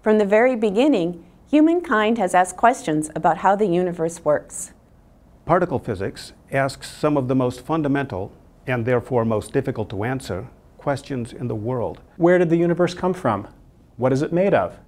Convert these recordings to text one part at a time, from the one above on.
From the very beginning, humankind has asked questions about how the universe works. Particle physics asks some of the most fundamental, and therefore most difficult to answer, questions in the world. Where did the universe come from? What is it made of?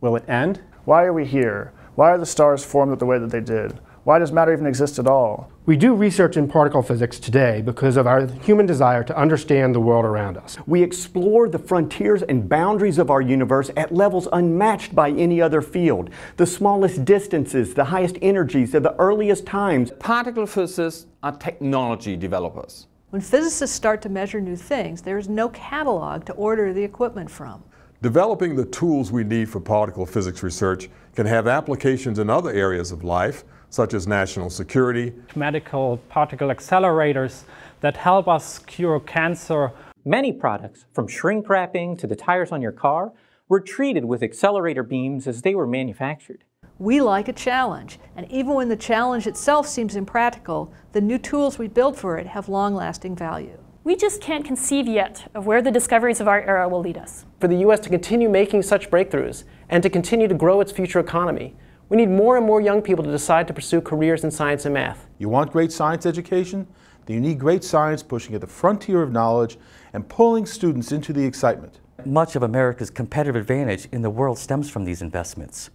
Will it end? Why are we here? Why are the stars formed the way that they did? Why does matter even exist at all? We do research in particle physics today because of our human desire to understand the world around us. We explore the frontiers and boundaries of our universe at levels unmatched by any other field. The smallest distances, the highest energies, at the earliest times. Particle physicists are technology developers. When physicists start to measure new things, there is no catalog to order the equipment from. Developing the tools we need for particle physics research can have applications in other areas of life, such as national security. Medical particle accelerators that help us cure cancer. Many products, from shrink wrapping to the tires on your car, were treated with accelerator beams as they were manufactured. We like a challenge, and even when the challenge itself seems impractical, the new tools we build for it have long-lasting value. We just can't conceive yet of where the discoveries of our era will lead us. For the U.S. to continue making such breakthroughs and to continue to grow its future economy, we need more and more young people to decide to pursue careers in science and math. You want great science education? Then you need great science pushing at the frontier of knowledge and pulling students into the excitement. Much of America's competitive advantage in the world stems from these investments.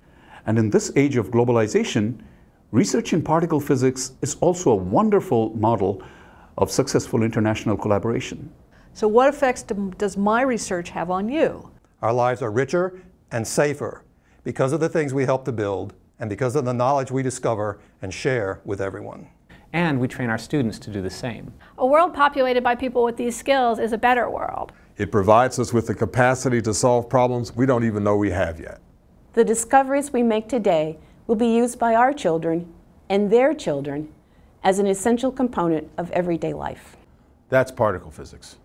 And in this age of globalization, research in particle physics is also a wonderful model of successful international collaboration. So what effects does my research have on you? Our lives are richer and safer because of the things we help to build and because of the knowledge we discover and share with everyone. And we train our students to do the same. A world populated by people with these skills is a better world. It provides us with the capacity to solve problems we don't even know we have yet. The discoveries we make today will be used by our children and their children as an essential component of everyday life. That's particle physics.